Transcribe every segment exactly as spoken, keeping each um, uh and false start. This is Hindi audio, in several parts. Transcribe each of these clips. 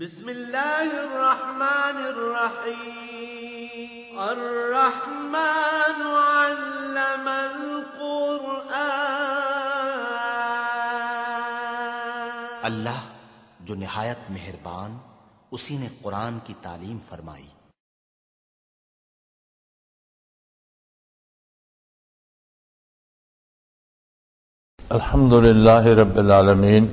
बिस्मिल्लाहिर्रहमानिर्रहीम। अर्रहमान अल्लमल कुरआन। अल्लाह जो निहायत मेहरबान, उसी ने कुरान की तालीम फरमाई। अल्हम्दुलिल्लाह रब्बिल आलमीन,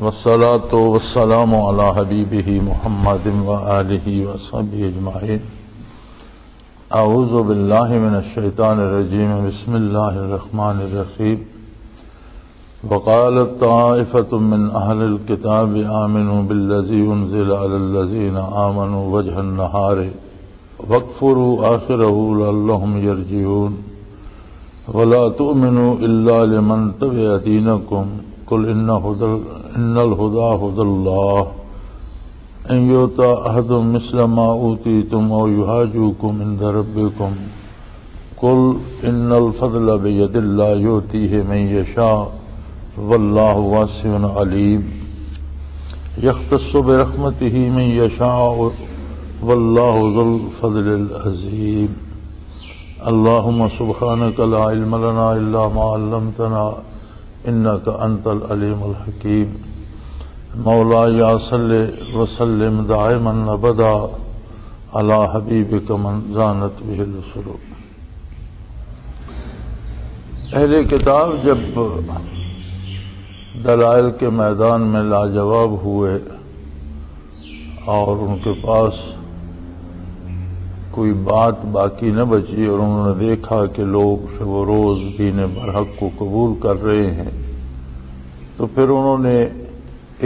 वस्सलातु वस्सलामु अला हबीबिही मुहम्मदिन व आलिही व असहबिही अजमाइन। अऊज़ु बिल्लाहि मिनश शैतानिर रजीम, बिस्मिल्लाहिर रहमानिर रहीम। वक़ालत ताइफ़तुम मिन अहलिल किताबि आमिनू बिल्लज़ी उनज़िला अलल्लज़ीना आमनू वजहन नहारि वकफ़ुरू आखिरहू लअल्लहुम यरजिऊन। वला तुमिनु इल्ला लिमन तबिअ दीनकुम कुल इन्नल हुदा हुदल्लाह अन युता अहदुम मिस्ल मा ऊतीतुम औ युहाजुकुम इंद रब्बिकुम कुल इन्नल फदल बियदिल्लाह युतीहि मन यशा वल्लाहु वासिउन अलीम। यख्तस्सु बिरहमतिहि मन यशा वल्लाहु ज़ुल फदलिल अज़ीम। अल्लाहुम्मा सुब्हानका ला इल्म लना इल्ला मा अल्लमतना इन्नका अंतल अलीमुल हकीम। मौला या सल्ले व सल्लिम दाइमन अबदा अला हबीबिका मन जानत बिहिल सुरूर। अहले किताब जब दलाइल के मैदान में लाजवाब हुए और उनके पास कोई बात बाकी न बची और उन्होंने देखा कि लोग से वो रोज़ दीन बरहक को कबूल कर रहे हैं, तो फिर उन्होंने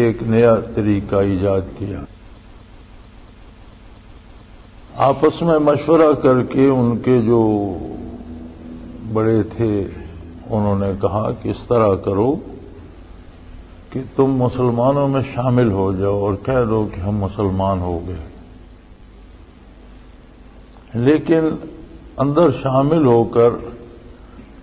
एक नया तरीका ईजाद किया। आपस में मशवरा करके उनके जो बड़े थे उन्होंने कहा कि इस तरह करो कि तुम मुसलमानों में शामिल हो जाओ और कह दो कि हम मुसलमान हो गए, लेकिन अंदर शामिल होकर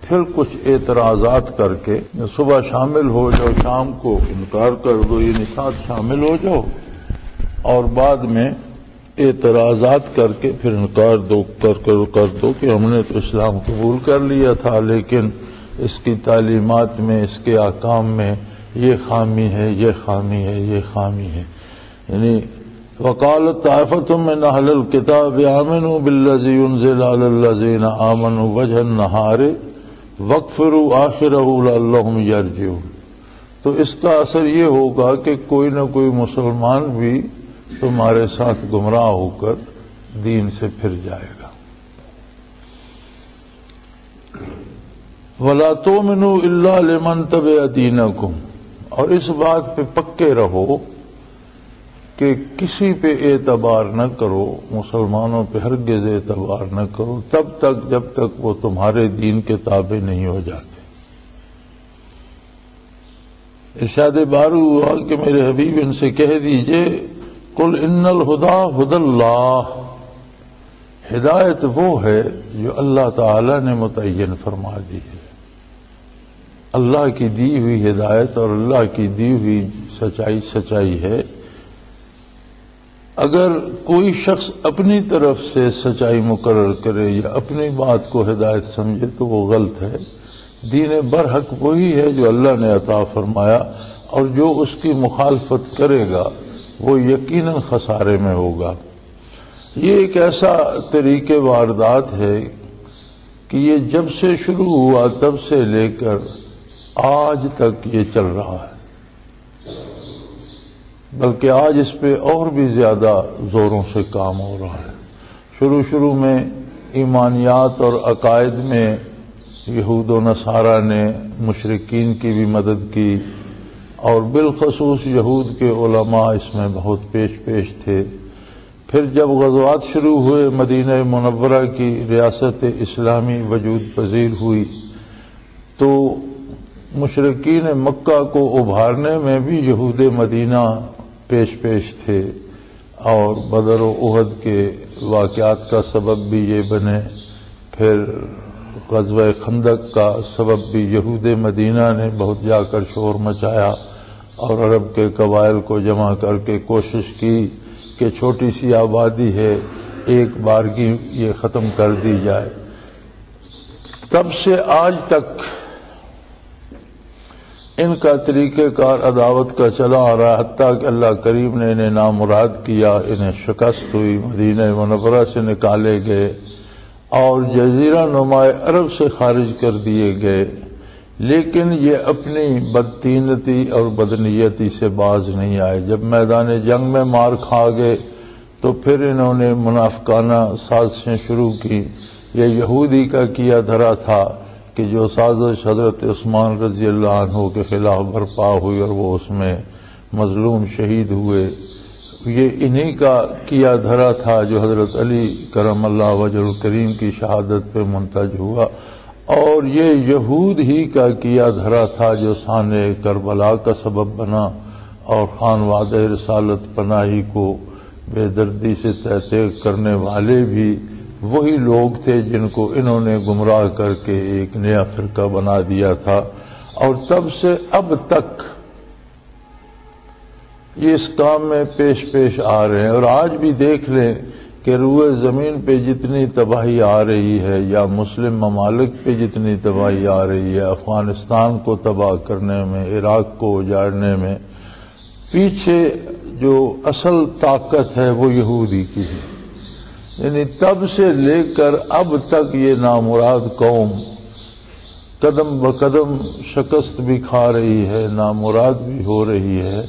फिर कुछ एतराज़ात करके सुबह शामिल हो जाओ, शाम को इनकार कर दो, ये निषाद शामिल हो जाओ और बाद में एतराज़ात करके फिर इनकार दो कर, कर, कर दो कि हमने तो इस्लाम कबूल कर लिया था, लेकिन इसकी तालीमात में, इसके आकाम में ये खामी है, ये खामी है, ये खामी है। यानी वक़ालत ताइफ़तुम मिन अहलिल किताब आमिनू बिल्लज़ी उनज़िला अलल्लज़ीना आमनू वजहन नहारे वकफ़िरू आखिरहू लअल्लहुम यरजिऊन। तो इसका असर ये होगा कि कोई ना कोई मुसलमान भी तुम्हारे साथ गुमराह होकर दीन से फिर जाएगा। वला तुमिनु इल्ला लिमन तबिअ दीनकुम, और इस बात पे पक्के रहो कि किसी पे एतबार न करो, मुसलमानों पे हरगिज़ एतबार न करो तब तक जब तक वो तुम्हारे दीन के ताबे नहीं हो जाते। इरशाद बारू हुआ कि मेरे हबीब इनसे कह दीजिए कुल इन्नल हुदा हुदल्लाह, हिदायत वो है जो अल्लाह ताला ने मुतय्यन फरमा दी है। अल्लाह की दी हुई हिदायत और अल्लाह की दी हुई सच्चाई सच्चाई है। अगर कोई शख्स अपनी तरफ से सच्चाई मुकर्रर करे या अपनी बात को हिदायत समझे तो वो गलत है। दीन बरहक वही है जो अल्लाह ने अता फरमाया, और जो उसकी मुखालफत करेगा वो यकीनन खसारे में होगा। ये एक ऐसा तरीके वारदात है कि ये जब से शुरू हुआ तब से लेकर आज तक ये चल रहा है, बल्कि आज इस पे और भी ज़्यादा ज़ोरों से काम हो रहा है। शुरू शुरू में ईमानियात और अकायद में यहूद व नसारा ने मुशरिकीन की भी मदद की, और बिलखसूस यहूद के उलमा इसमें बहुत पेश पेश थे। फिर जब गज़वात शुरू हुए, मदीना मुनव्वरा की रियासत इस्लामी वजूद पजीर हुई, तो मुशरिकीन मक्का को उभारने में भी यहूद मदीना पेश पेश थे, और बदर और उहद के वाक़यात का सबब भी ये बने। फिर ग़ज़वा खंदक का सबब भी यहूद मदीना ने बहुत जाकर शोर मचाया और अरब के कबाइल को जमा करके कोशिश की कि छोटी सी आबादी है, एक बारगी ये ख़त्म कर दी जाए। तब से आज तक इनका तरीक़ेकार अदावत का चला आ रहा है। हत्ता कि अल्लाह करीम ने इन्हें नामुराद किया, इन्हें शिकस्त हुई, मदीना मुनव्वरा से निकाले गए और जजीरा नुमाए अरब से खारिज कर दिए गए। लेकिन ये अपनी बदतीनती और बदनीयती से बाज नहीं आए। जब मैदान जंग में मार खा गए तो फिर इन्होंने मुनाफिकाना साजिशें शुरू की। यह यहूदी का किया धरा था कि जो साजिश हजरत उस्मान रजी अल्लाह अन्हु के खिलाफ बरपा हुई और वो उसमें मजलूम शहीद हुए, ये इन्हीं का किया धरा था जो हजरत अली करम अल्लाह वजहुल करीम की शहादत पे मुंतज हुआ। और ये यहूद ही का किया धरा था जो साने करबला का सबब बना और खान वादे रिसालत पनाही को बेदर्दी से तहते करने वाले भी वही लोग थे जिनको इन्होंने गुमराह करके एक नया फिरका बना दिया था। और तब से अब तक ये इस काम में पेश पेश आ रहे हैं। और आज भी देख लें कि रूए ज़मीन पे जितनी तबाही आ रही है या मुस्लिम ममालिक पे जितनी तबाही आ रही है, अफगानिस्तान को तबाह करने में, इराक को उजाड़ने में, पीछे जो असल ताकत है वो यहूदी की है। यानी तब से लेकर अब तक ये नामुराद कौम कदम ब कदम शिकस्त भी खा रही है, नामुराद भी हो रही है।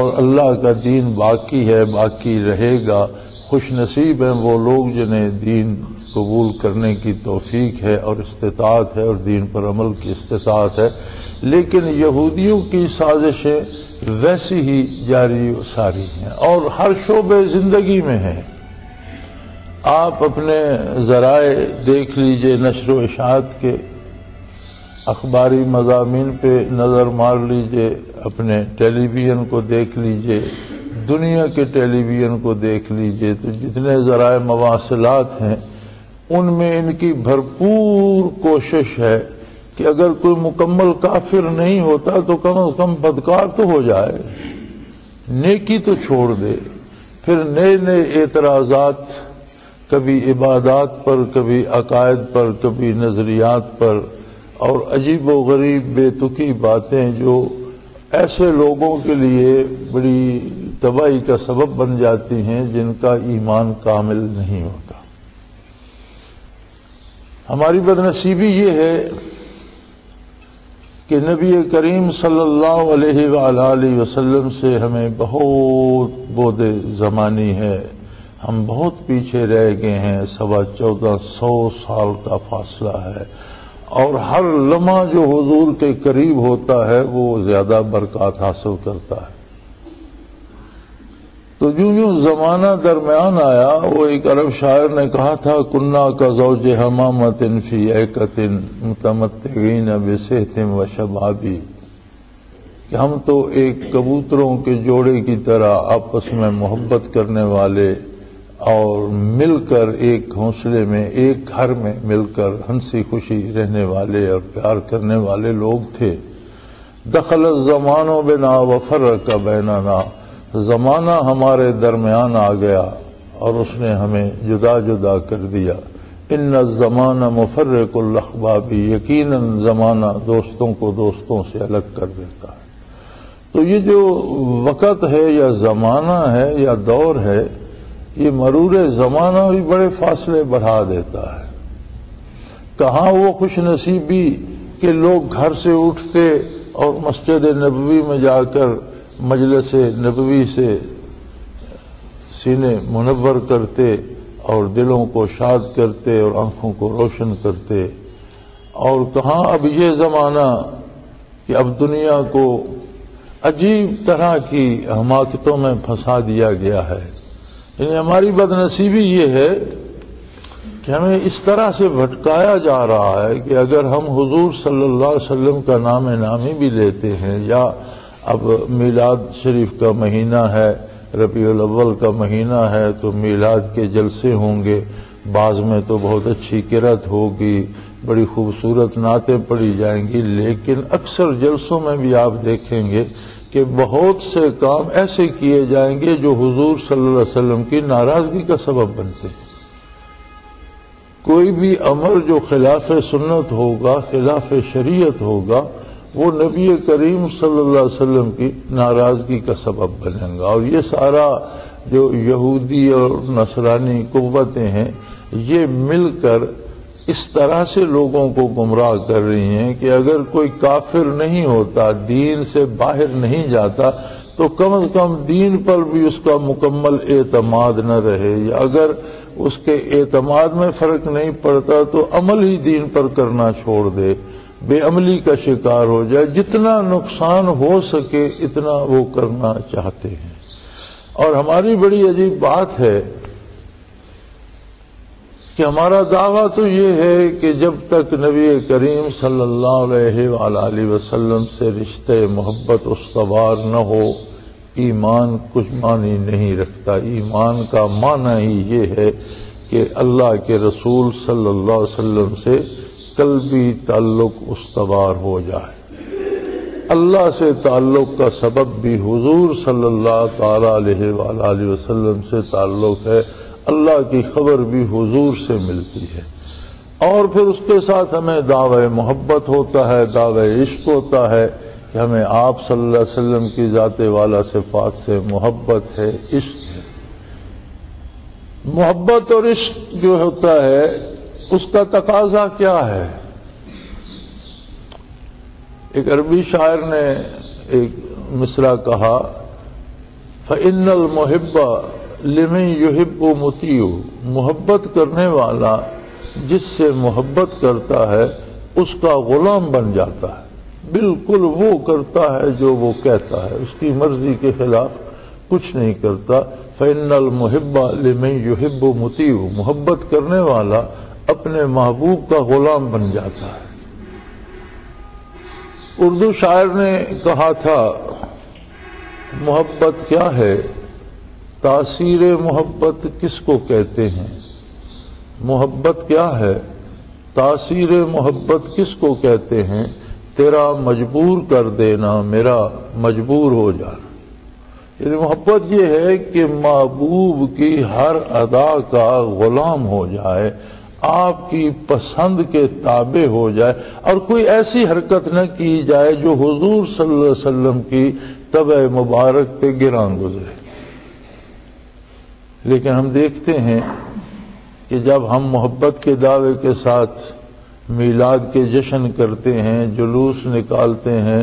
और अल्लाह का दीन बाकी है, बाकी रहेगा। खुश नसीब हैं वो लोग जिन्हें दीन कबूल करने की तौफीक है और इस्तेतात है और दीन पर अमल की इस्तेतात है। लेकिन यहूदियों की साजिशें वैसी ही जारी सारी हैं और हर शोबे ज़िंदगी में हैं। आप अपने ज़राए देख लीजिए, नशर व इशाअत के अखबारी मज़ामीन पे नज़र मार लीजिए, अपने टेलीविज़न को देख लीजिए, दुनिया के टेलीविज़न को देख लीजिए, तो जितने ज़राए मवासिलात हैं उनमें इनकी भरपूर कोशिश है कि अगर कोई मुकम्मल काफिर नहीं होता तो कम अज़ कम बदकार तो हो जाए, नेकी तो छोड़ दे। फिर नए नए एतराज़ात, कभी इबादात पर, कभी अकायद पर, कभी नज़रियात पर, और अजीब व गरीब बेतुकी बातें जो ऐसे लोगों के लिए बड़ी तबाही का सबब बन जाती हैं जिनका ईमान कामिल नहीं होता। हमारी बदनसीबी ये है कि नबी करीम सल्लल्लाहु अलैहि वालैहि वसल्लम से हमें बहुत बोधे ज़मानी है, हम बहुत पीछे रह गए हैं। सवा चौदह सौ साल का फासला है और हर लम्हा जो हुजूर के करीब होता है वो ज्यादा बरकत हासिल करता है। तो यूं यूं जमाना दरमियान आया। वो एक अरब शायर ने कहा था, कुन्ना का ज़ौज हमामतिन फी ऐकतिन मुतमत्तिईन बिसेहतिन व शबाबी, कि हम तो एक कबूतरों के जोड़े की तरह आपस में मोहब्बत करने वाले और मिलकर एक हौसले में, एक घर में मिलकर हंसी खुशी रहने वाले और प्यार करने वाले लोग थे। दखल ज़मानो बिना व फ़र्क़ बैनना, ज़माना हमारे दरमियान आ गया और उसने हमें जुदा जुदा कर दिया। इन्ना ज़माना मुफ़र्रिक़ुल अख़बाबी, यकीनन ज़माना दोस्तों को दोस्तों से अलग कर देता है। तो ये जो वक़्त है या ज़माना है या दौर है, ये मरूर ज़माना भी बड़े फासले बढ़ा देता है। कहाँ वो खुश नसीबी के लोग घर से उठते और मस्जिद नबवी में जाकर मजलिस नबवी से सीने मुनव्वर करते और दिलों को शाद करते और आँखों को रोशन करते। और कहाँ अब ये ज़माना कि अब दुनिया को अजीब तरह की हमाकतों में फंसा दिया गया है। यानी हमारी बदनसीबी ये है कि हमें इस तरह से भटकाया जा रहा है कि अगर हम हुजूर सल्लल्लाहु अलैहि वसल्लम का नाम नामी भी लेते हैं, या अब मीलाद शरीफ का महीना है, रबीउल अव्वल का महीना है, तो मीलाद के जलसे होंगे, बाज़ में तो बहुत अच्छी किरत होगी, बड़ी खूबसूरत नातें पढ़ी जाएंगी। लेकिन अक्सर जलसों में भी आप देखेंगे कि बहुत से काम ऐसे किए जाएंगे जो हुजूर सल्लल्लाहु अलैहि वसल्लम की नाराजगी का सबब बनते हैं। कोई भी अमर जो खिलाफ सुन्नत होगा, खिलाफ शरीयत होगा, वो नबी करीम सल्लल्लाहु अलैहि वसल्लम की नाराजगी का सबब बनेगा। और ये सारा जो यहूदी और नसरानी कुव्वतें हैं, ये मिलकर इस तरह से लोगों को गुमराह कर रही हैं कि अगर कोई काफिर नहीं होता, दीन से बाहर नहीं जाता, तो कम अज कम दीन पर भी उसका मुकम्मल एतमाद न रहे, या अगर उसके एतमाद में फर्क नहीं पड़ता तो अमल ही दीन पर करना छोड़ दे, बेअमली का शिकार हो जाए। जितना नुकसान हो सके इतना वो करना चाहते हैं। और हमारी बड़ी अजीब बात है कि हमारा दावा तो ये है कि जब तक नबी करीम सल्लल्लाहु अलैहि वसल्लम से रिश्ते मोहब्बत उसवार न हो, ईमान कुछ मानी नहीं रखता। ईमान का माना ही ये है कि अल्लाह के रसूल सल्लल्लाहु अलैहि वसल्लम से कल्बी ताल्लुक उसवार हो जाए। अल्लाह से ताल्लुक का सबब भी हुजूर सल्लल्लाहु अलैहि वसल्लम से ताल्लुक है, अल्लाह की खबर भी हुजूर से मिलती है, और फिर उसके साथ हमें दावे मोहब्बत होता है, दावे इश्क होता है कि हमें आप सल्लल्लाहु अलैहि वसल्लम की जाते वाला सिफात से मोहब्बत है, इश्क है। मोहब्बत और इश्क जो होता है उसका तकाजा क्या है? एक अरबी शायर ने एक मिसरा कहा, फ़इन्नल मुहिब्बा लिमन युहिब्बु मुतीउ, मोहब्बत करने वाला जिससे मोहब्बत करता है उसका गुलाम बन जाता है। बिल्कुल वो करता है जो वो कहता है, उसकी मर्जी के खिलाफ कुछ नहीं करता। फ़इन्नल मुहिब्बा लिमन युहिब्बु मुतीउ, मोहब्बत करने वाला अपने महबूब का गुलाम बन जाता है। उर्दू शायर ने कहा था, मोहब्बत क्या है, तासीर मोहब्बत किसको कहते हैं, मोहब्बत क्या है, तासीर मोहब्बत किसको कहते हैं, तेरा मजबूर कर देना मेरा मजबूर हो जाना। यानी मोहब्बत ये है कि महबूब की हर अदा का गुलाम हो जाए, आपकी पसंद के ताबे हो जाए, और कोई ऐसी हरकत न की जाए जो हुजूर सल्लल्लाहु अलैहि वसल्लम की तबे मुबारक पे गिरान गुजरे। लेकिन हम देखते हैं कि जब हम मोहब्बत के दावे के साथ मीलाद के जश्न करते हैं, जुलूस निकालते हैं,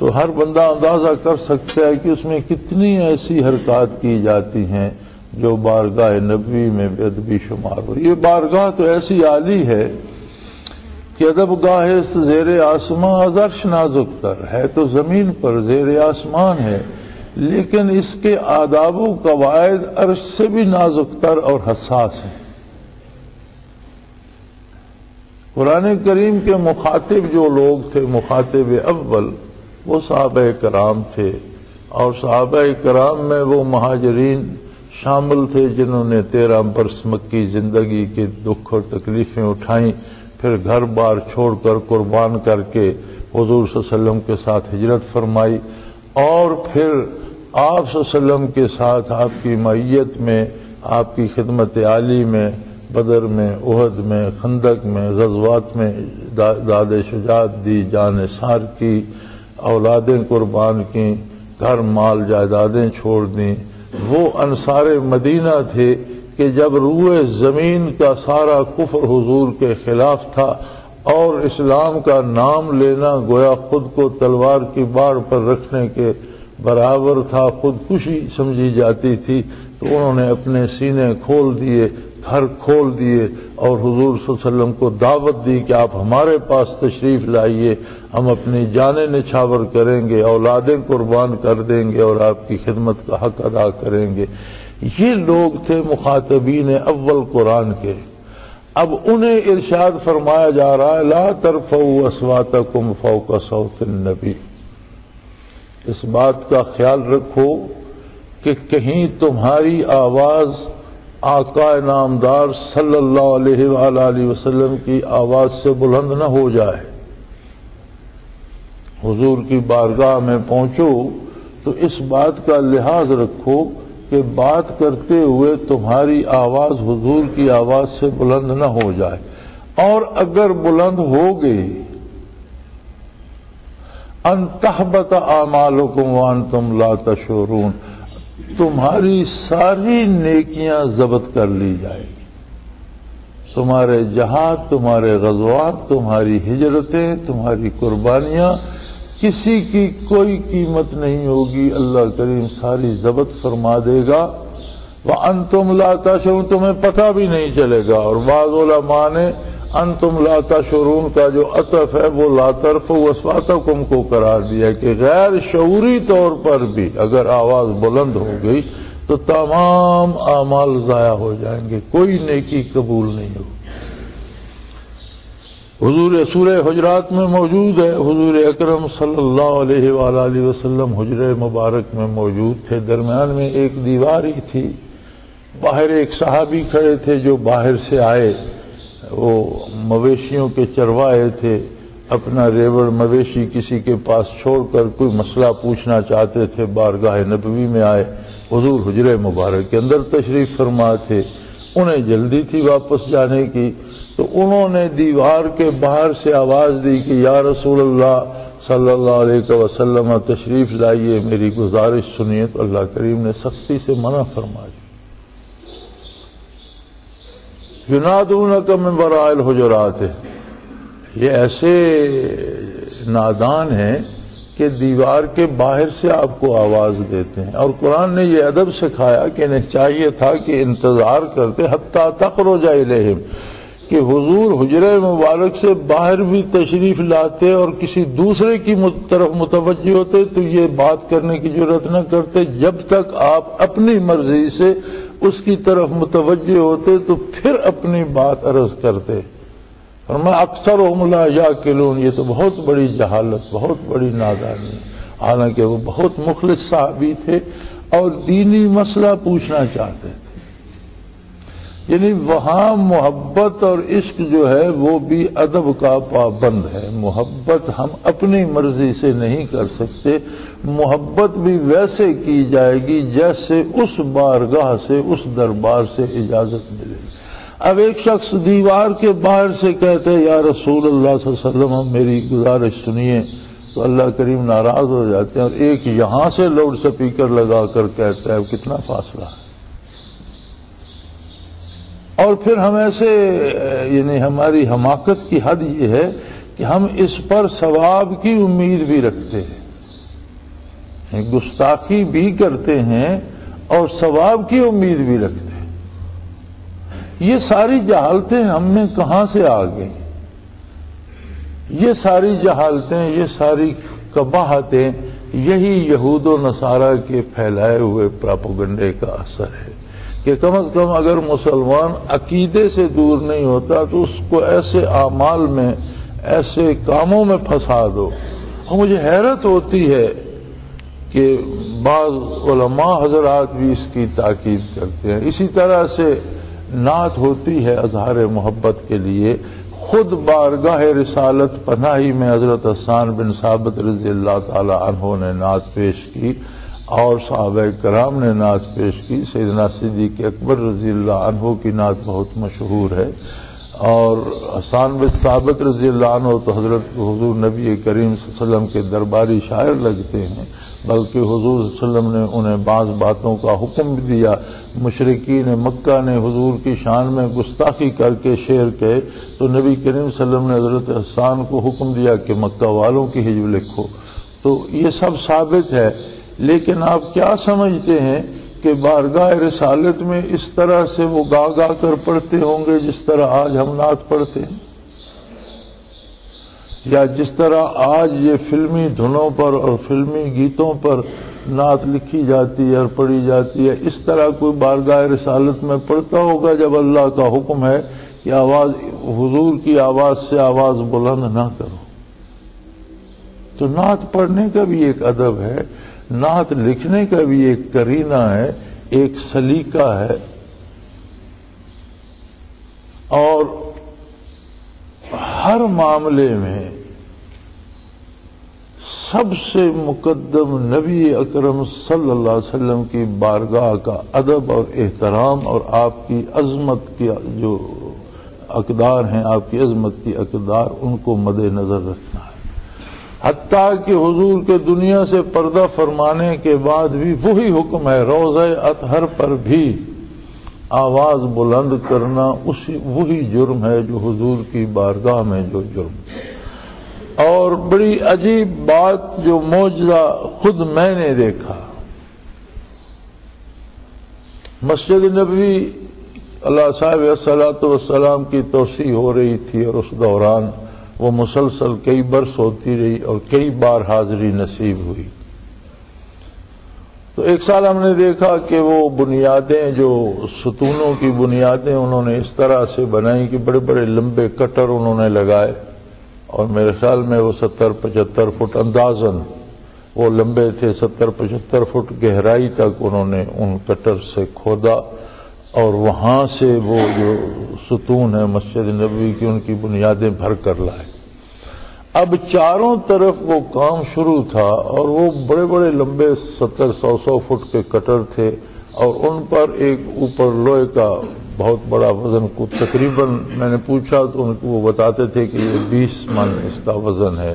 तो हर बंदा अंदाज़ा कर सकता है कि उसमें कितनी ऐसी हरकत की जाती हैं जो बारगाह नबी में बेअदबी शुमार हो। ये बारगाह तो ऐसी आली है कि अदब गाह ज़ेर आसमां अज़र्श नाजुकतर है, तो ज़मीन पर ज़ेर आसमान है, लेकिन इसके आदाब व कवायद अर्श से भी नाजुकतर और हसास है। कुरान करीम के मुखातिब जो लोग थे, मुखातिब अव्वल वो सहाबाए कराम थे, और सहाबाए कराम में वो महाजरीन शामिल थे जिन्होंने तेरह बरस मक्की जिंदगी की दुख और तकलीफें उठाई, फिर घर बार छोड़कर कुर्बान करके हुजूर सल्लल्लाहु अलैहि वसल्लम के साथ हिजरत फरमाई, और फिर आप सल्लल्लाहु अलैहि वसल्लम के साथ आपकी मैयत में, आपकी खिदमत आली में, बदर में, उहद में, खंदक में, ग़ज़वात में दा, दादे शुजात दी, जान सार की, औलादें कुर्बान की, घर माल जायदादें छोड़ दी। वो अंसारे मदीना थे कि जब रूए ज़मीन का सारा कुफ्र हुजूर के खिलाफ था, और इस्लाम का नाम लेना गोया खुद को तलवार की बाढ़ पर रखने के बराबर था, खुदकुशी समझी जाती थी, तो उन्होंने अपने सीने खोल दिए, घर खोल दिए, और हुजूर सल्लल्लाहु अलैहि वसल्लम को दावत दी कि आप हमारे पास तशरीफ लाइए, हम अपनी जानें निछावर करेंगे, औलादें कुर्बान कर देंगे, और आपकी खिदमत का हक अदा करेंगे। ये लोग थे मुखातबीन अव्वल कुरान के। अब उन्हें इरशाद फरमाया जा रहा है, ला तरफऊ अस्वातकुम फौक सौत नबी, इस बात का ख्याल रखो कि कहीं तुम्हारी आवाज आका नामदार सल्लल्लाहु अलैहि वसल्लम की आवाज से बुलंद न हो जाए। हुजूर की बारगाह में पहुंचो तो इस बात का लिहाज रखो कि बात करते हुए तुम्हारी आवाज हुजूर की आवाज से बुलंद न हो जाए, और अगर बुलंद हो गई अनतहबत आमालुकुम वअंतुम ला तशऊरून, तुम्हारी सारी नेकियां जब्त कर ली जाएगी। तुम्हारे जहाद, तुम्हारे गज़वात, तुम्हारी हिजरतें, तुम्हारी कुर्बानियां, किसी की कोई कीमत नहीं होगी। अल्लाह करीम सारी जब्त फरमा देगा। वअंतुम ला तशऊरून, तुम्हें पता भी नहीं चलेगा। और बाज़ उलमा ने अंतुम ला तशऊरून का जो अतफ है वो ला तरफ़ू अस्वातकुम को करार दिया कि गैर शऊरी तौर पर भी अगर आवाज बुलंद हो गई तो तमाम आमाल जाया हो जाएंगे, कोई नेकी कबूल नहीं होगी। हुजूर सूरे हुजरात में मौजूद है, हुजूर अकरम सल्लल्लाहु अलैहि वालैहि वसल्लम हुजरे मुबारक में मौजूद थे। दरम्यान में एक दीवार ही थी, बाहर एक सहाबी खड़े थे जो बाहर से आए, वो मवेशियों के चरवाहे थे, अपना रेवड़ मवेशी किसी के पास छोड़कर कोई मसला पूछना चाहते थे। बारगाह नबवी में आए, हुजूर हुजरे मुबारक के अंदर तशरीफ फरमा थे, उन्हें जल्दी थी वापस जाने की। तो उन्होंने दीवार के बाहर से आवाज दी कि या रसूल अल्लाह सल्लल्लाहु अलैहि वसल्लम तशरीफ लाइए, मेरी गुजारिश सुनिए। तो अल्लाह करीम ने सख्ती से मना फरमा दिया। युनादूनका मिन वराइल हुजुरात, ये ऐसे नादान हैं कि दीवार के बाहर से आपको आवाज देते हैं। और कुरान ने यह अदब सिखाया कि इन्हें चाहिए था कि इंतजार करते हत्ता तखरुज इलैहिम, कि हुजूर हुजरे मुबारक से बाहर भी तशरीफ लाते और किसी दूसरे की तरफ मुतवज्जह होते तो ये बात करने की जरूरत न करते। जब तक आप अपनी मर्जी से उसकी तरफ मुतवज्जे होते तो फिर अपनी बात अर्ज करते। और मैं अक्सर हमला या किलून, ये तो बहुत बड़ी जहालत, बहुत बड़ी नादानी। हालांकि वो बहुत मुखलिस साहबी थे और दीनी मसला पूछना चाहते थे, यानी वहाँ मोहब्बत और इश्क जो है वो भी अदब का पाबंद है। मोहब्बत हम अपनी मर्जी से नहीं कर सकते, मोहब्बत भी वैसे की जाएगी जैसे उस बारगाह से, उस दरबार से इजाजत मिलेगी। अब एक शख्स दीवार के बाहर से कहते हैं या रसूल अल्लाह सल्लल्लाहु अलैहि वसल्लम मेरी गुजारिश सुनिए, तो अल्लाह करीम नाराज हो जाते हैं। और एक यहाँ से लाउड स्पीकर लगा कर कहता है, कितना फासला है। और फिर हम ऐसे, यानी हमारी हमाकत की हद ये है कि हम इस पर सवाब की उम्मीद भी रखते हैं, गुस्ताखी भी करते हैं और सवाब की उम्मीद भी रखते हैं। ये सारी जहालतें हम में कहाँ से आ गई? ये सारी जहालतें, ये सारी कबाहतें यही यहूद और नसारा के फैलाए हुए प्रोपेगेंडे का असर है। कि कम अज कम अगर मुसलमान अकीदे से दूर नहीं होता तो उसको ऐसे आमाल में, ऐसे कामों में फंसा दो। और मुझे हैरत होती है कि बाज़ उलमा हजरात भी इसकी ताकीद करते हैं। इसी तरह से नात होती है अजहार मोहब्बत के लिए। खुद बारगाह रिसालत पनाही में हजरत हसन बिन साबित रज़ी अल्लाह ताला अन्हु ने नात पेश की और सहाबा कराम ने नात पेश की। सैयदना सिद्दीक़ अकबर रज़ी अल्लाह अन्हु की नात बहुत मशहूर है। और हसन बिन साबित रज़ी अल्लाह अन्हु तो हजरत हुजूर नबी करीम सल्लल्लाहु अलैहि वसल्लम के दरबारी शायर लगते हैं, बल्कि हुजूर सल्लल्लाहु अलैहि वसल्लम ने उन्हें बाज़ बातों का हुक्म भी दिया। मुशरिकीन मक्का ने हुजूर की शान में गुस्ताखी करके शेर कहे तो नबी करीम सल्लल्लाहु अलैहि वसल्लम ने हजरत हसन को हुक्म दिया कि मक्का वालों की हिज्ब लिखो। तो ये सब साबित है। लेकिन आप क्या समझते हैं कि बारगाह रिसालत में इस तरह से वो गा गा कर पढ़ते होंगे जिस तरह आज हम नात पढ़ते हैं, या जिस तरह आज ये फिल्मी धुनों पर और फिल्मी गीतों पर नात लिखी जाती है और पढ़ी जाती है? इस तरह कोई बारगाह रिसालत में पढ़ता होगा जब अल्लाह का हुक्म है कि आवाज, हुजूर की आवाज से आवाज बुलंद ना करो। तो नात पढ़ने का भी एक अदब है, नात लिखने का भी एक करीना है, एक सलीका है। और हर मामले में सबसे मुकद्दम नबी अकरम सल्लल्लाहु अलैहि वसल्लम की बारगाह का अदब और एहतराम और आपकी अजमत की जो अकदार हैं, आपकी अजमत की अकदार, उनको मद्दे नजर रखना है। हत्ता कि हुजूर के दुनिया से पर्दा फरमाने के बाद भी वही हुक्म है, रोज़े अतहर पर भी आवाज बुलंद करना उसी वही जुर्म है जो हुजूर की बारगाह में जो जुर्म है। और बड़ी अजीब बात जो मौजज़ा खुद मैंने देखा, मस्जिद नबवी अल्लाह साहब अस्सलातु वस्सलाम की तोसी हो रही थी और उस दौरान वो मुसलसल कई बरस होती रही और कई बार हाजिरी नसीब हुई। तो एक साल हमने देखा कि वो बुनियादें जो सतूनों की बुनियादें उन्होंने इस तरह से बनाई कि बड़े बड़े लंबे कटर उन्होंने लगाए और मेरे ख्याल में वो सत्तर पचहत्तर फुट अंदाजन वो लंबे थे, सत्तर पचहत्तर फुट गहराई तक उन्होंने उन कटर से खोदा और वहां से वो जो सतून है मस्जिद नबवी की उनकी बुनियादें भर कर लाए। अब चारों तरफ वो काम शुरू था और वो बड़े बड़े लंबे सत्तर सौ सौ फुट के कटर थे और उन पर एक ऊपर लोहे का बहुत बड़ा वजन को तकरीबन मैंने पूछा तो उनको वो बताते थे कि ये बीस मन इसका वजन है।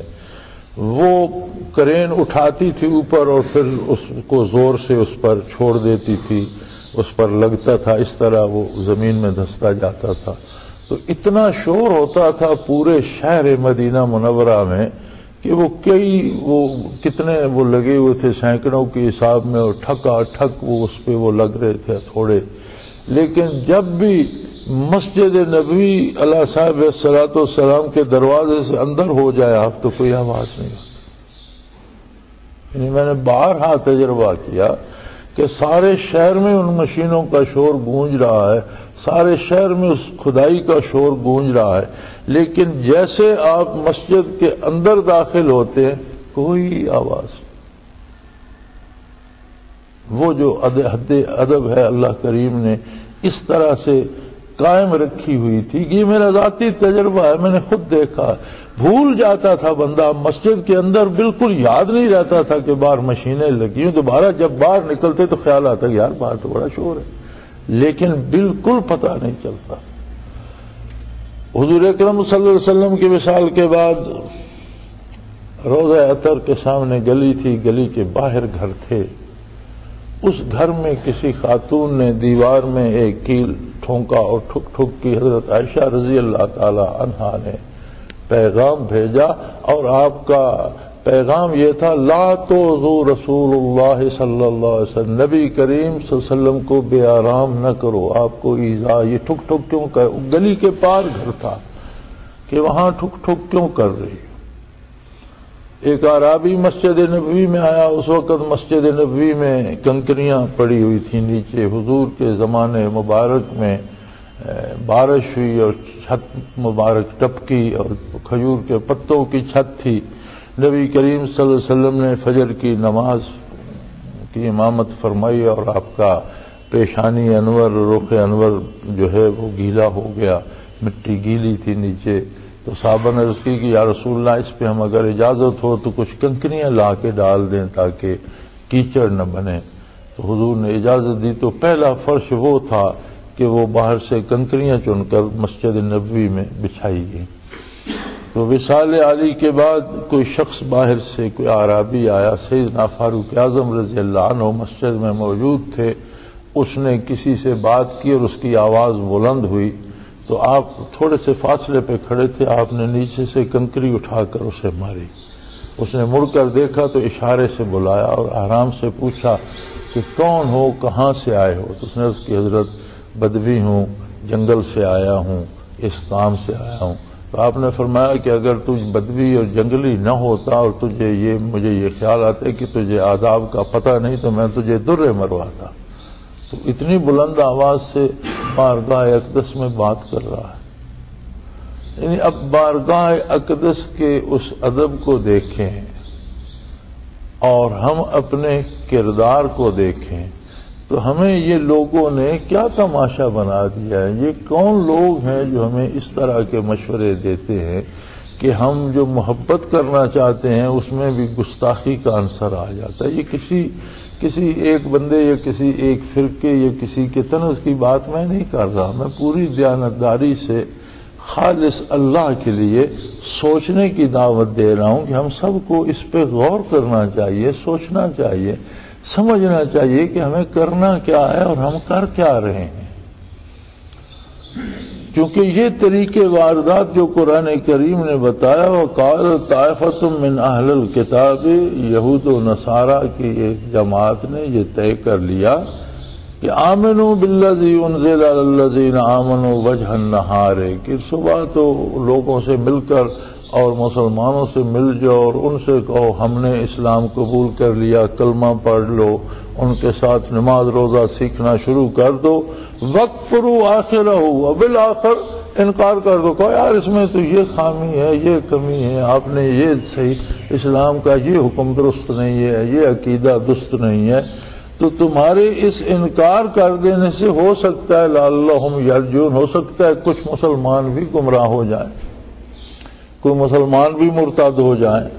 वो क्रेन उठाती थी ऊपर और फिर उसको जोर से उस पर छोड़ देती थी, उस पर लगता था, इस तरह वो जमीन में धंसता जाता था। तो इतना शोर होता था पूरे शहर मदीना मुनव्वरा में कि वो कई वो कितने वो लगे हुए थे सैकड़ों के हिसाब में और ठका ठक वो उस पर वो लग रहे थे थोड़े। लेकिन जब भी मस्जिद नबवी अला साहब सलातो सलाम के दरवाजे से अंदर हो जाए आप तो कोई आवाज नहीं होती। मैंने बारहा तजर्बा किया कि सारे शहर में उन मशीनों का शोर गूंज रहा है, सारे शहर में उस खुदाई का शोर गूंज रहा है, लेकिन जैसे आप मस्जिद के अंदर दाखिल होते हैं कोई आवाज। वो जो हद अदब है अल्लाह करीम ने इस तरह से कायम रखी हुई थी कि ये मेरा ज़ाती तजर्बा है, मैंने खुद देखा। भूल जाता था बंदा मस्जिद के अंदर, बिल्कुल याद नहीं रहता था कि बाहर मशीनें लगी हूं, दोबारा जब बाहर निकलते तो ख्याल आता यार बाहर तो बड़ा शोर है, लेकिन बिल्कुल पता नहीं चलता। हुजूर अकरम सल्लल्लाहु अलैहि वसल्लम के विसाल के बाद रोज़ा अतर के सामने गली थी, गली के बाहर घर थे। उस घर में किसी खातून ने दीवार में एक कील ठोंका और ठुक ठुक की हजरत आयशा रजी अल्लाह ताला अन्हा ने पैगाम भेजा और आपका पैगाम यह था, ला तोज़ू रसूलुल्लाह सल्लल्लाहु अलैहि वसल्लम, नबी करीम सल्लल्लाहु अलैहि वसल्लम को बेआराम न करो, आपको ईज़ा। ये ठुक ठुक क्यों कर, गली के पार घर था कि वहां ठुक ठुक क्यों कर रही। एक आराबी मस्जिद नबवी में आया, उस वक़्त मस्जिद नबवी में कंकरियाँ पड़ी हुई थी नीचे, हुजूर के ज़माने मुबारक में बारिश हुई और छत मुबारक टपकी और खजूर के पत्तों की छत थी। नबी करीम सल्लल्लाहु अलैहि वसल्लम ने फजर की नमाज की इमामत फरमाई और आपका पेशानी अनवर, रुख अनवर जो है वो गीला हो गया, मिट्टी गीली थी नीचे। तो साहबा ने अर्ज़ की कि या रसूलल्लाह इस पे हम अगर इजाजत हो तो कुछ कंकरियां ला के डाल दें ताकि कीचड़ न बने। तो हुजूर ने इजाजत दी, तो पहला फर्श वो था कि वो बाहर से कंकरियां चुनकर मस्जिद नबवी में बिछाई गई। तो विसाल आली के बाद कोई शख्स बाहर से, कोई आराबी आया, सैयदना फारूक आजम रजी अल्लाह अन्हु मस्जिद में मौजूद थे, उसने किसी से बात की और उसकी आवाज़ बुलंद हुई तो आप थोड़े से फासले पे खड़े थे, आपने नीचे से कंकरी उठाकर उसे मारी। उसने मुड़कर देखा तो इशारे से बुलाया और आराम से पूछा कि कौन हो, कहाँ से आए हो। तो उसने उसकी हजरत बदवी हूँ, जंगल से आया हूँ, इस काम से आया हूँ। तो आपने फरमाया कि अगर तुझ बदवी और जंगली न होता और तुझे ये मुझे ये ख्याल आते कि तुझे आदाब का पता नहीं तो मैं तुझे दुर्रे मरवाता। तो इतनी बुलंद आवाज से बारगाह अकदस में बात कर रहा है। यानी अब बारगाह अकदस के उस अदब को देखें और हम अपने किरदार को देखें तो हमें ये लोगों ने क्या तमाशा बना दिया है। ये कौन लोग हैं जो हमें इस तरह के मशवरे देते हैं कि हम जो मोहब्बत करना चाहते हैं उसमें भी गुस्ताखी का आंसर आ जाता है। ये किसी किसी एक बंदे या किसी एक फिरके या किसी के तनज़ की बात मैं नहीं कर रहा, मैं पूरी दयानतदारी से खालिस अल्लाह के लिए सोचने की दावत दे रहा हूँ कि हम सबको इस पर गौर करना चाहिए, सोचना चाहिए, समझना चाहिए कि हमें करना क्या है और हम कर क्या रहे हैं। क्योंकि ये तरीके वारदात जो कुरान करीम ने बताया वह काल ताइफ़तुम मिन अहलिल किताब, यहूद और नसारा की एक जमात ने यह तय कर लिया कि आमनू बिल्लज़ी उनज़िला अल्लज़ीना आमनू वजहन नहारे, कि सुबह तो लोगों से मिलकर और मुसलमानों से मिल जाओ और उनसे कहो हमने इस्लाम कबूल कर लिया, कलमा पढ़ लो, उनके साथ नमाज रोज़ा सीखना शुरू कर दो, वक़फ़रू आखिरहू अबिल आखिर इनकार कर दो, कहो यार इसमें तो ये खामी है, ये कमी है, आपने ये सही इस्लाम का ये हुक्म दुरुस्त नहीं है, ये अकीदा दुरुस्त नहीं है। तो तुम्हारे इस इनकार कर देने से हो सकता है लअल्लहुम यरजून, हो सकता है कुछ मुसलमान भी गुमराह हो जाए, कोई मुसलमान भी मुर्ताद हो जाए।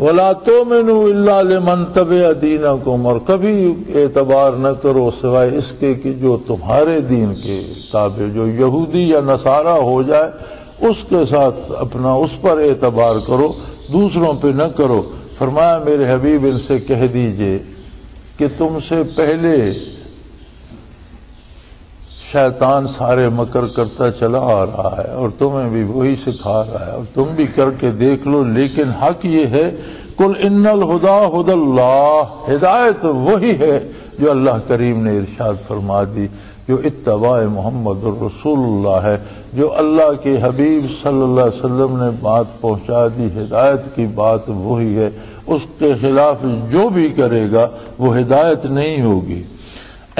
वला तुमिनु इल्ला लिमन तबअ दीनकुम, और कभी एतबार न करो सिवाय इसके कि जो तुम्हारे दीन के ताबे जो यहूदी या नसारा हो जाए उसके साथ अपना उस पर एतबार करो, दूसरों पे न करो। फरमाया मेरे हबीब इनसे कह दीजिए कि तुमसे पहले शैतान सारे मकर करता चला आ रहा है और तुम्हें भी वही सिखा रहा है और तुम भी करके देख लो, लेकिन हक ये है कुल इन्नल हुदा हुदल्लाह, हिदायत वही है जो अल्लाह करीम ने इरशाद फरमा दी, जो इत्तबाए मोहम्मद रसूलुल्लाह है, जो अल्लाह के हबीब सल्लल्लाहु अलैहि वसल्लम ने बात पहुँचा दी, हिदायत की बात वही है, उसके खिलाफ जो भी करेगा वो हिदायत नहीं होगी।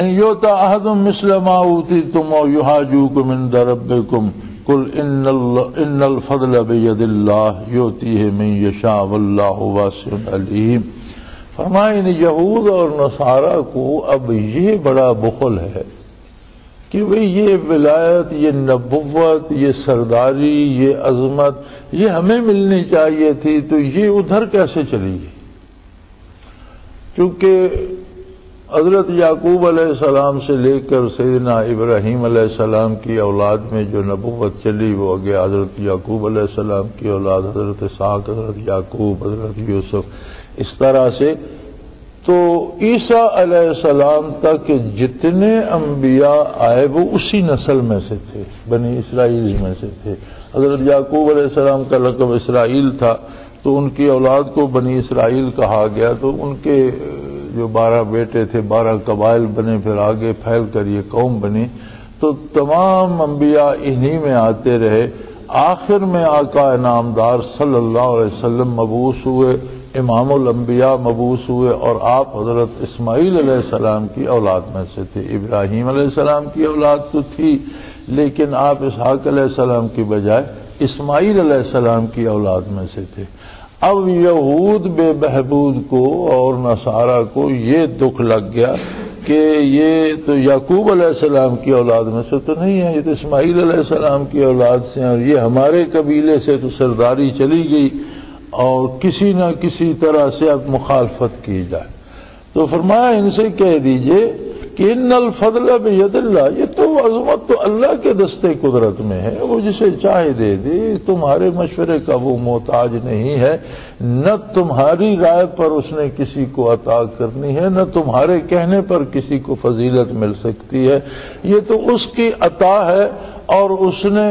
योता अहदुम मिस्लमा ऊती तुम और युहाजू कुम इन दरब्बिकुम कुल इन्नल फदल बियदिल्लाह योती है मैं यशा वल्लाहु वासिउन अलीम। फरमाए इन यहूद और नसारा को अब ये बड़ा बुखल है कि भाई ये विलायत, ये नबुव्वत, ये सरदारी, ये अजमत ये हमें मिलनी चाहिए थी, तो ये उधर कैसे चली गई। क्योंकि हज़रत याकूब अलैहिस्सलाम से लेकर सैयदना इब्राहीम अलैहिस्सलाम की औलाद में जो नबुव्वत चली वो आगे हज़रत याकूब अलैहिस्सलाम की औलाद हज़रत इसहाक़, हज़रत याकूब, हज़रत यूसुफ, इस तरह से तो ईसा अलैहिस्सलाम तक जितने अम्बिया आए वो उसी नस्ल में से थे, बनी इसराइल में से थे। हज़रत याकूब अलैहिस्सलाम का लक़ब इसराइल था तो उनकी औलाद को बनी इसराइल कहा गया। तो उनके जो बारह बेटे थे, बारह कबाइल बने, फिर आगे फैल कर ये कौम बनी। तो तमाम अम्बिया इन्हीं में आते रहे। आखिर में आका नामदार सल्लल्लाहु अलैहि वसल्लम मबूस हुए, इमामुल अम्बिया मबूस हुए और आप हज़रत इस्माईल अलैहिस्सलाम की औलाद में से थे। इब्राहीम अलैहिस्सलाम की औलाद तो थी लेकिन आप इसहाक़ अलैहिस्सलाम की बजाय इस्माईल अलैहिस्सलाम की औलाद में से थे। अब यहूद बेबहबूद को और नसारा को ये दुख लग गया कि ये तो याकूब अलैहिस्सलाम की औलाद में से तो नहीं है, ये तो इस्माईल अलैहिस्सलाम की औलाद से हैं और ये हमारे कबीले से तो सरदारी चली गई और किसी न किसी तरह से अब मुखालफत की जाए। तो फरमाया इनसे कह दीजिए कि इन्नल फदल बियदिल्लाह, ये तो अजमत तो अल्लाह के दस्ते कुदरत में है, वो जिसे चाहे दे दे, तुम्हारे मशवरे का वो मोहताज नहीं है, न तुम्हारी राय पर उसने किसी को अता करनी है, न तुम्हारे कहने पर किसी को फजीलत मिल सकती है, ये तो उसकी अता है और उसने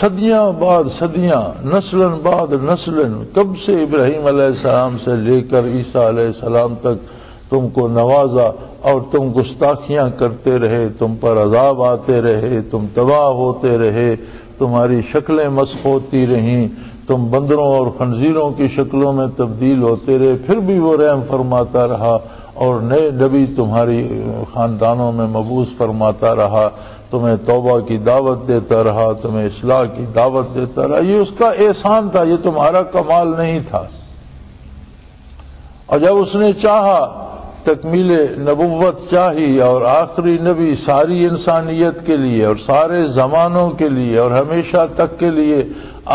सदियां बाद सदियां, नस्लन बाद नस्लन, कब से इब्राहीम अलैहिस्सलाम से लेकर ईसा अलैहिस्सलाम तक तुमको नवाजा और तुम गुस्ताखियां करते रहे, तुम पर अजाब आते रहे, तुम तबाह होते रहे, तुम्हारी शक्लें मस्ख होती रहीं, तुम बंदरों और खंजीरों की शक्लों में तब्दील होते रहे, फिर भी वो रहम फरमाता रहा और नए नबी तुम्हारी खानदानों में मबूस फरमाता रहा, तुम्हें तौबा की दावत देता रहा, तुम्हें इस्लाह की दावत देता रहा। ये उसका एहसान था, ये तुम्हारा कमाल नहीं था। और जब उसने चाहा तकमीले नबुव्वत चाहिए और आखिरी नबी सारी इंसानियत के लिए और सारे जमानों के लिए और हमेशा तक के लिए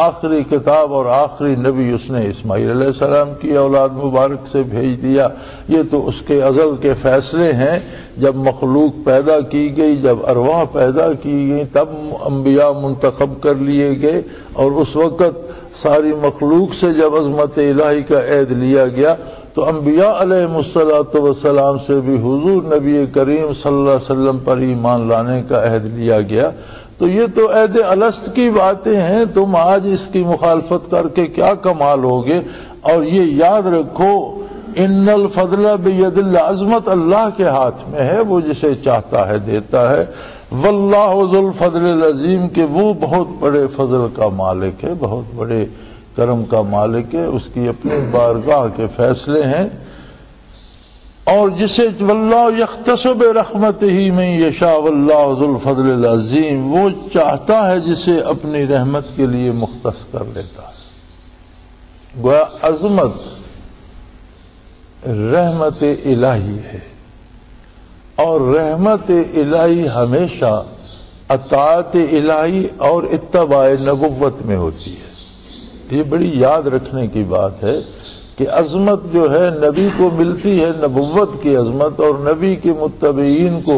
आखिरी किताब और आखिरी नबी उसने इस्माईल अलैहिस्सलाम की औलाद मुबारक से भेज दिया। ये तो उसके अज़ल के फैसले हैं। जब मखलूक पैदा की गई, जब अरवाह पैदा की गई, तब अम्बिया मुंतखब कर लिए गए, और उस वक़्त सारी मखलूक से जब अज़मत इलाही का ऐद लिया गया तो अम्बिया अलैहिमुस्सलातु वस्सलाम से भी हुजूर नबी करीम सल्लल्लाहु अलैहि वसल्लम पर ईमान लाने का अहद लिया गया। तो ये तो ऐद अलस्त की बातें हैं। तुम आज इसकी मुखालफत करके क्या कमाल होगे। और ये याद रखो, इन्नल फदला बियदिल्लाह, अज़मत अल्लाह के हाथ में है, वो जिसे चाहता है देता है। वल्लाहु ज़ुल फदलिल अज़ीम, के वो बहुत बड़े फजल का मालिक है, बहुत बड़े करम का मालिक है, उसकी अपनी बारगाह के फैसले हैं। और जिसे वल्लाह यख्तसु बिरहमतिही में यशा वल्लाहु ज़ुल फज़लिल अज़ीम, वो चाहता है जिसे अपनी रहमत के लिए मुख्तस कर लेता है। गोया अज़मत रहमत इलाही है, और रहमत इलाही हमेशा अताअत इलाही और इत्तबाए नबुव्वत में होती है। ये बड़ी याद रखने की बात है कि अज़मत जो है नबी को मिलती है, नबुव्वत की अज़मत, और नबी के मुत्तबईन को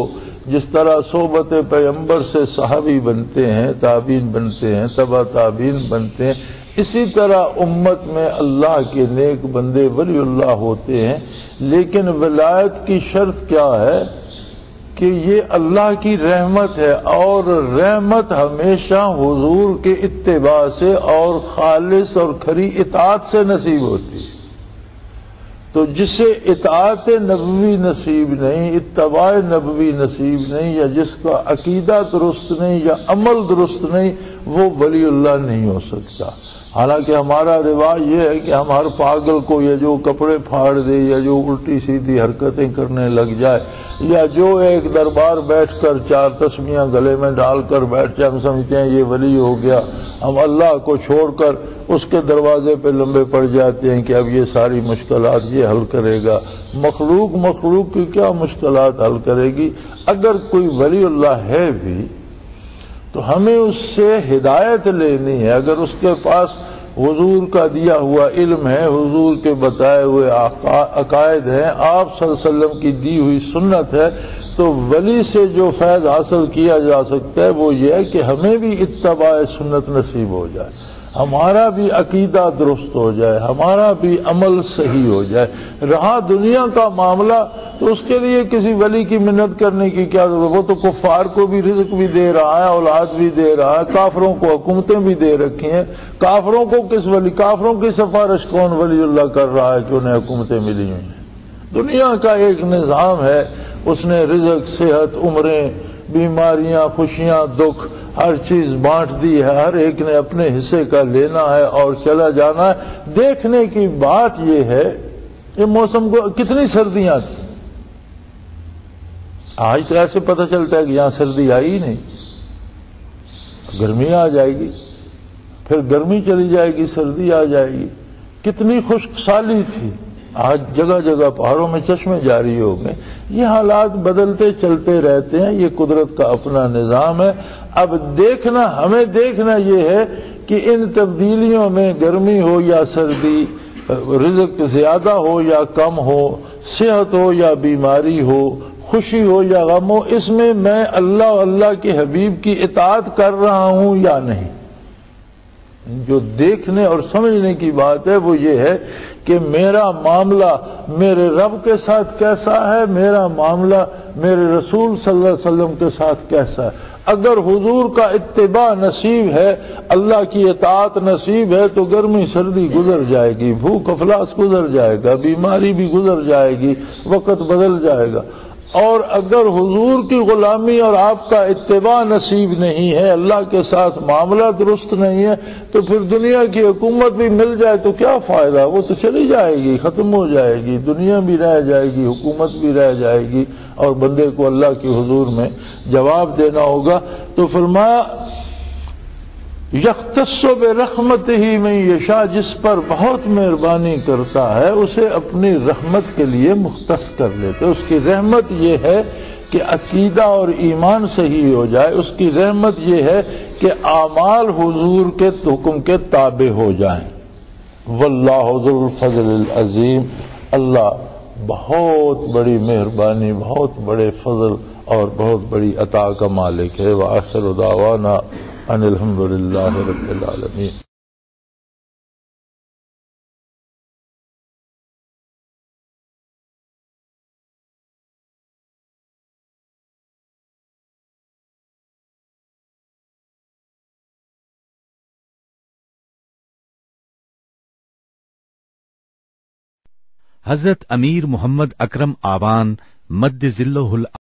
जिस तरह सोबत पैगम्बर से सहाबी बनते हैं, ताबीन बनते हैं, तबा ताबीन बनते हैं, इसी तरह उम्मत में अल्लाह के नेक बंदे वलीउल्लाह होते हैं। लेकिन वलायत की शर्त क्या है कि ये अल्लाह की रहमत है, और रहमत हमेशा हुजूर के इत्तिबा से और खालिस और खरी इतात से नसीब होती है। तो जिसे इतात नबवी नसीब नहीं, इत्तबा नबवी नसीब नहीं, या जिसका अकीदा दुरुस्त नहीं या अमल दुरुस्त नहीं, वो वलीउल्लाह नहीं हो सकता। हालांकि हमारा रिवाज ये है कि हम हर पागल को या जो कपड़े फाड़ दे या जो उल्टी सीधी हरकतें करने लग जाए या जो एक दरबार बैठकर चार तस्मियां गले में डालकर बैठ जाए, हम समझते हैं ये वली हो गया। हम अल्लाह को छोड़कर उसके दरवाजे पे लंबे पड़ जाते हैं कि अब ये सारी मुश्किलात ये हल करेगा। मखलूक मखलूक की क्या मुश्किलात हल करेगी। अगर कोई वली अल्लाह है भी तो हमें उससे हिदायत लेनी है। अगर उसके पास हुजूर का दिया हुआ इल्म है, हुजूर के बताए हुए अकायद हैं, आप सल्लल्लाहु अलैहि वसल्लम की दी हुई सुन्नत है, तो वली से जो फैज़ हासिल किया जा सकता है वो ये है कि हमें भी इत्तबाए सुन्नत नसीब हो जाए, हमारा भी अकीदा दुरुस्त हो जाए, हमारा भी अमल सही हो जाए। रहा दुनिया का मामला तो उसके लिए किसी वली की मिन्नत करने की क्या जरूरत। वो तो कुफार को भी रिज्क भी दे रहा है, औलाद भी दे रहा है, काफरों को हुकूमतें भी दे रखी हैं। काफरों को किस वली, काफरों की सिफारिश कौन वलीउल्लाह कर रहा है कि उन्हें हुकूमतें मिली हुई हैं। दुनिया का एक निज़ाम है, उसने रिज्क, सेहत, उम्रें, बीमारियां, खुशियां, दुख, हर चीज बांट दी है। हर एक ने अपने हिस्से का लेना है और चला जाना है। देखने की बात यह है ये मौसम को कितनी सर्दियां थी। आज तो ऐसे पता चलता है कि यहां सर्दी आई ही नहीं, गर्मी आ जाएगी, फिर गर्मी चली जाएगी, सर्दी आ जाएगी। कितनी खुश्कसाली थी। आज जगह जगह पहाड़ों में चश्मे जारी हो गए। ये हालात बदलते चलते रहते हैं, ये कुदरत का अपना निज़ाम है। अब देखना, हमें देखना ये है कि इन तब्दीलियों में गर्मी हो या सर्दी, रिज़्क ज़्यादा हो या कम हो, सेहत हो या बीमारी हो, खुशी हो या गम हो, इसमें मैं अल्लाह अल्लाह के हबीब की इताअत कर रहा हूँ या नहीं। जो देखने और समझने की बात है वो ये है कि मेरा मामला मेरे रब के साथ कैसा है, मेरा मामला मेरे रसूल सल्लल्लाहु अलैहि वसल्लम के साथ कैसा है। अगर हुजूर का इत्तिबा नसीब है, अल्लाह की इतात नसीब है, तो गर्मी सर्दी गुजर जाएगी, भूख अफलास गुजर जाएगा, बीमारी भी गुजर जाएगी, वक़्त बदल जाएगा। और अगर हुजूर की गुलामी और आपका इत्तिबा नसीब नहीं है, अल्लाह के साथ मामला दुरुस्त नहीं है, तो फिर दुनिया की हुकूमत भी मिल जाए तो क्या फ़ायदा। वो तो चली जाएगी, ख़त्म हो जाएगी, दुनिया भी रह जाएगी, हुकूमत भी रह जाएगी, और बंदे को अल्लाह के हुजूर में जवाब देना होगा। तो फरमाया यख्तस्सु बिरहमतिही में यशा, जिस पर बहुत मेहरबानी करता है उसे अपनी रहमत के लिए मुख्तस कर लेते। उसकी रहमत यह है कि अकीदा और ईमान सही हो जाए। उसकी रहमत यह है कि आमाल हुजूर के हुक्म के ताबे हो जाएं। वल्लाहु ज़ुल फ़ज़लिल अज़ीम, अल्लाह बहुत बड़ी मेहरबानी, बहुत बड़े फजल और बहुत बड़ी अता का मालिक है। व आखिरु दावाना अनिल हम्दुलिल्लाहि रब्बिल आलमीन। हजरत अमीर मोहम्मद अकरम आवान मद्द जिल्लहुल